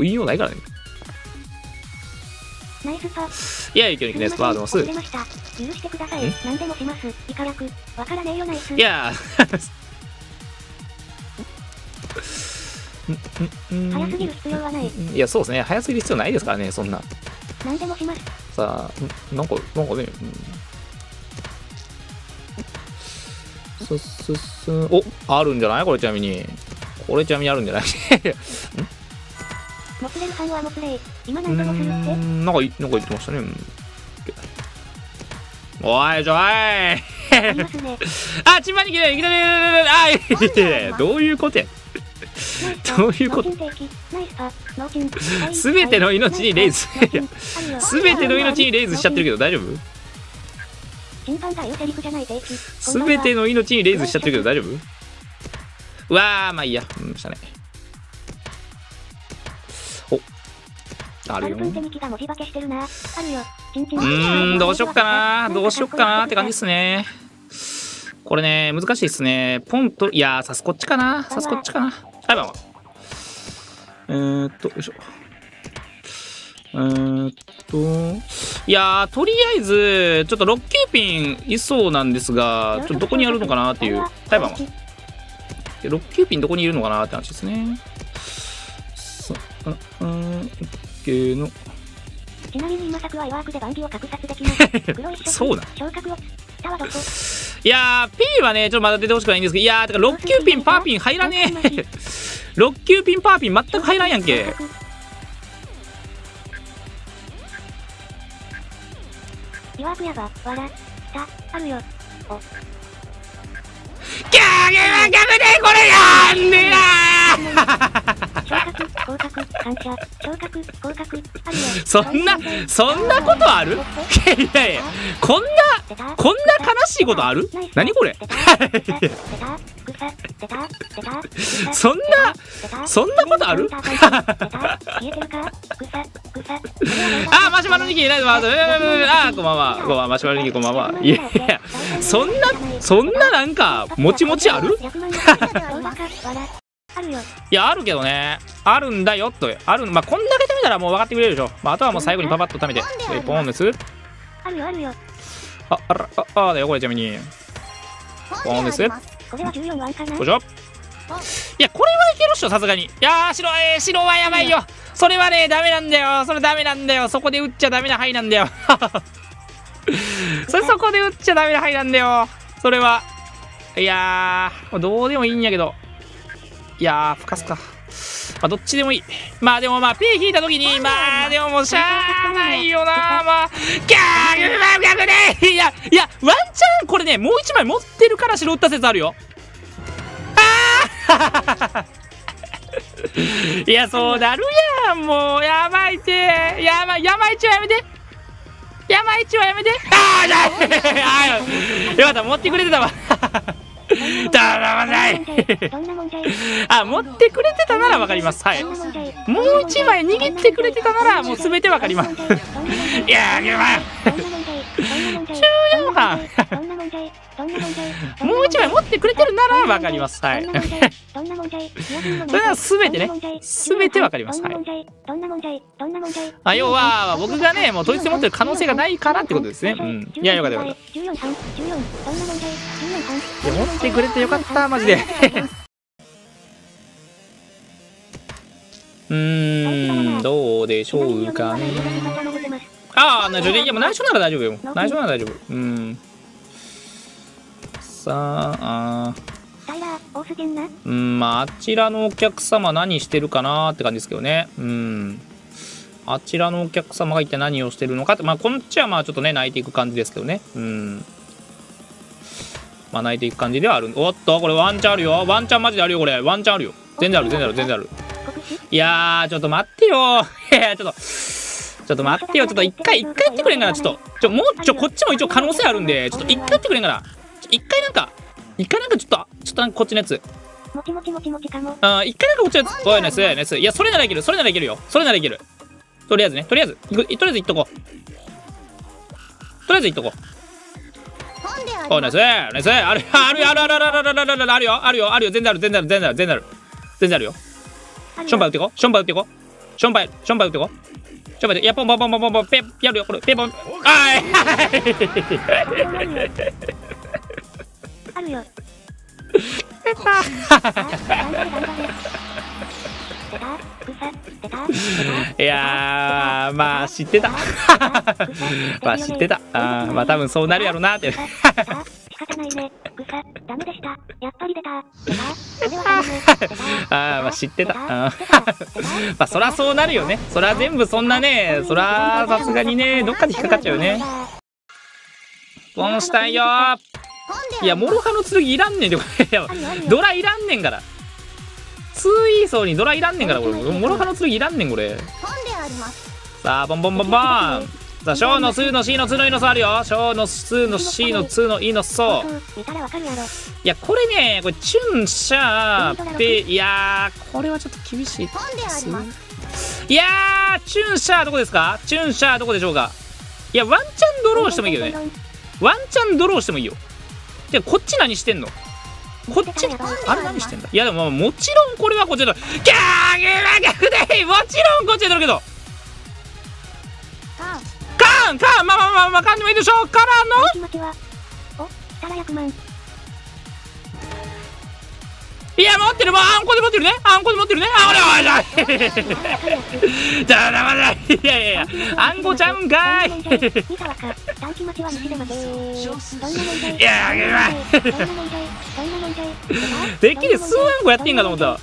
運用ないからね。ナイスパー。いや、ゆきおにきナイスパーでます。許してください。何でもします。いかなく。わからねえよナイス。いやー。早すぎる必要はない。いや、そうですね。早すぎる必要ないですからね、そんな。何でもします。さあ、なんかね。お、あるんじゃないこれちなみに。これちなみにあるんじゃないモスレルさんはモスレイ。今何でもするってなんか言ってましたね。おいちょいあ、チンパニキでいきなりあどういうことやどういうことすべての命にレイズすべての命にレイズしちゃってるけど大丈夫すべての命にレイズしちゃってるけど大丈夫うわーまあいいやうんしたねあるよどうしよっかなどうしよっかなって感じですねこれね難しいですねポンといやーさすこっちかなさすこっちかなはいばんはよいしょいやーとりあえずちょっと6九ピンいそうなんですがちょっとどこにあるのかなっていうはいばんは6九ピンどこにいるのかなって話ですねのちなみに今作は弱くでバンギを格殺できない黒いそうだ昇格を下はどこいやー P はねちょっとまだ出てほしくないんですけどいやーてか6九ピンパーピン入らねえ6九ピンパーピン全く入らんやんけ弱くやばわら下あるよおギャーギャーギャーでこれやんねーそんなことある？いやいやこんな悲しいことある？何これ？そんなことある？あマシュマロニキいないまずあこんばんはこんばんはマシュマロニキこんばんはいやいやそんななんかもちもちある？いやあるけどねあるんだよとあるまあこんだけで見たらもう分かってくれるでしょ、まあ、あとはもう最後にパパッと貯めてポンですあらあだよこれちなみにポンですよいやこれはいけるっしょさすがにいやー白白はやばいよそれはねダメなんだよそれダメなんだよそこで打っちゃダメな範囲なんだよそれそこで打っちゃダメな範囲なんだよそれはいやーどうでもいいんやけどいやー、ふかすか。まあ、どっちでもいい。まあ、でもまあ、P 引いたときに、まあ、でももう、しゃーないよなー、まあ、ギャーグマグねいや、いや、ワンチャン、これね、もう一枚持ってるから白打った説あるよ。あーいや、そうなるやん、もう、やばいて。やばい、やばいちはやめて。やばいちはやめて。あー、よかった、持ってくれてたわ。あ、持ってくれてたならわかります。はい。もう一枚握ってくれてたならもうすべてわかります。いやー、やばい。14番。もう一枚持ってくれてるならわかります。はい。それはすべてね。すべてわかります。はい。あ、要は僕がね、もう統一で持ってる可能性がないからってことですね。うん。いや、よかったよかった。持ってくれてよかった、マジで。どうでしょうかね。ああ、いや、もう内緒なら大丈夫よ。内緒なら大丈夫。さあ、まあ、あちらのお客様、何してるかなって感じですけどね。あちらのお客様が一体何をしてるのかって、まあ、こっちはまあ、ちょっとね、泣いていく感じですけどね。まあ、泣いていく感じではある。おっと、これワンチャンあるよ。ワンチャンマジであるよ、これ。ワンチャンあるよ。全然ある、全然ある、全然ある。いやー、ちょっと待ってよ。ちょっと待ってよ。ちょっと一回やってくれんかな。もうこっちも一応可能性あるんで、ちょっと一回やってくれんかな。一回なんかちょっとこっちのやつ。一回なんかこっちのやつ。おい、ナイス、ナイス。いや、それならいける。それならいけるよ。それならいける。とりあえずね。とりあえずいっとこう。とりあえずいっとこう。おい、ナイスナイスあるよ全然あるよションバ打ってこションバ打ってこションパイ、ションパイ打ってこ。ションパイで、いや、ポンポンポンポンポンポン、ペッ、やるよ、これ、ペンポン、あーいあるよ。出た。いやー、まあ、知ってた。まあ、知ってた。あー、まあ、多分そうなるやろなーって。ダメでした。やっぱり出た。ああ、まあ知ってた。まあそらそうなるよね。そら全部そんなね、そらさすがにね、どっかで引っかかっちゃうよね。ポンしたいよー。いや、諸刃の剣いらんねんで、これ。ドラいらんねんから。ツーイーソーにドラいらんねんから、これ。諸刃の剣いらんねん、これ。さあ、ボンボンボンボン。さあ、ショーのスーの C の2の E のソーあるよ。ショーのスーの C の2の E のソー。いや、これね、これ、チュン、シャー、ペ、いやー、これはちょっと厳しい。いやー、チュン、シャー、どこですか？チュン、シャー、どこでしょうか？いや、ワンチャンドローしてもいいけどね。ワンチャンドローしてもいいよ。じゃあ、こっち何してんの？こっち、あれ何してんだ？いや、でも、もちろんこれはこっちで取る。ギャーギャーギャーでもちろんこっちで取るけど。かんまあまあまあまあかんでもいいでしょうからの。いや持ってる、もうあんこで持ってるね、あんこで持ってるね、あおれおいおいじゃあまだいやいやあんこちゃうんかい。いやいやてっきり数あんこやってんかと思った。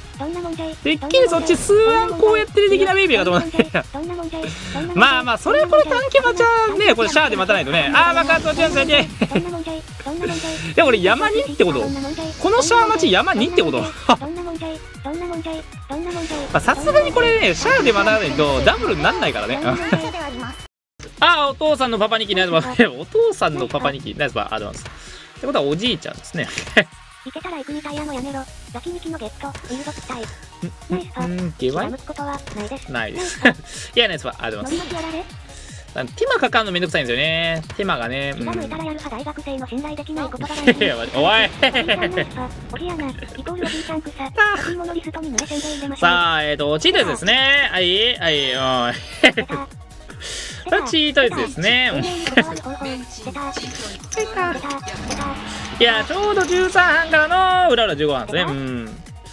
てっきりそっち数あんこをやってる的なベイビーかと思ったまあまあそれはこれ短期待ちはね、これシャアで待たないとね。ああ爆発落ちやすいね。でもこれ山にってこと、このシャア待ち山にってこと。さすがにこれね、シャアで待たないとダブルになんないからねああお父さんのパパニキナイスバー、お父さんのパパニキナイスバーありますってことはおじいちゃんですね行けたら行くみたいやもやめろ。ガキ抜きのゲット、入属したい。ゲワイないです。いや、ナイスはあります。手間かかんのめんどくさいんですよね。手間がね。うん、おいさあ、チートイズですね。はい、はい、おい。チートイズですね。いや、ちょうど13班からの裏裏15班で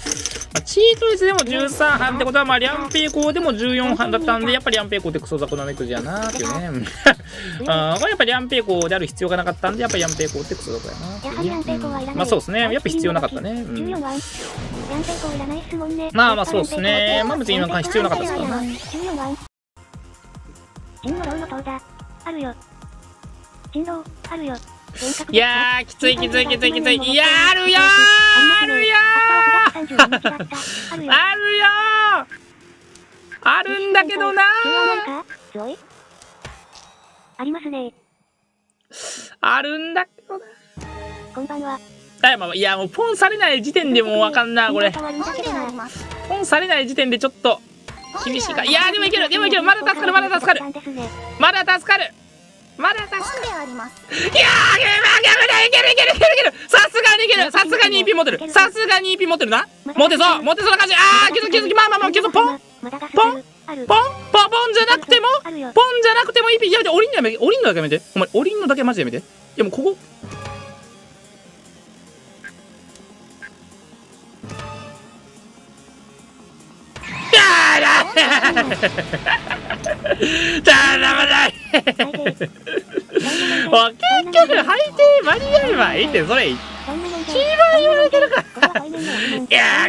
すね。チートイズでも13班ってことは、まあ、リャンペイ校でも14班だったんで、やっぱりリャンペイ校ってクソ雑魚なめくじやなーっていうね。これやっぱりリャンペイ校である必要がなかったんで、やっぱりリャンペイ校ってクソ雑魚やなーっていうね。まあそうですね。やっぱ必要なかったね。まあまあそうですね。まあ別に今必要なかったですからね。いやーきついきついきついきつい、いやーあるよあるよあるよあるんだけどなー、あるんだけどな。こんばんは。いやもうポンされない時点でもうわかんな、これポンされない時点でちょっと厳しいか。いやでもいける、でもいける、まだ助かる、まだ助かる、まだ助かる、まだ助かる。いやーいけるいけるいけるいける、さすがにいける、さすがに EP 持ってる、さすがに EP 持ってるな、持てそう、持てそうな感じ。あー気づき気づき、まあまあまあ気づき、ポンポンポンポンじゃなくても、ポンじゃなくても EP やめて、降りんのだけやめて、お前降りんのだけマジでやめて。いやもうここだらまないもう結局履いて間に合えばいいって、それ一番言われてるからいや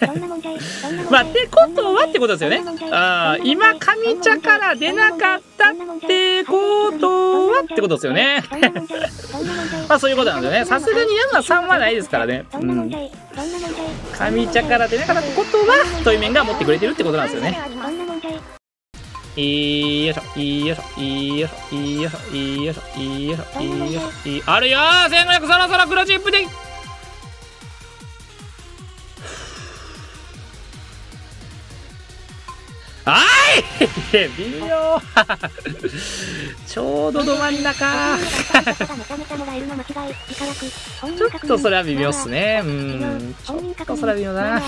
ーまあってことはってことですよね。ああ今上茶から出なかったってことはってことですよねまあそういうことなんですよね。さすがに山さんはないですからね。うん上茶から出なかったってことはトイメンが持ってくれてるってことなんですよね。よいしょ、よいしょ、よいしょ、よいしょ、よいしょ、よいしょ、よいしょ、いいあるよー1500、そろそろ黒チップであーい微妙ちょうどど真ん中ちょっとそれは微妙っすね。ちょっとそれは微妙だな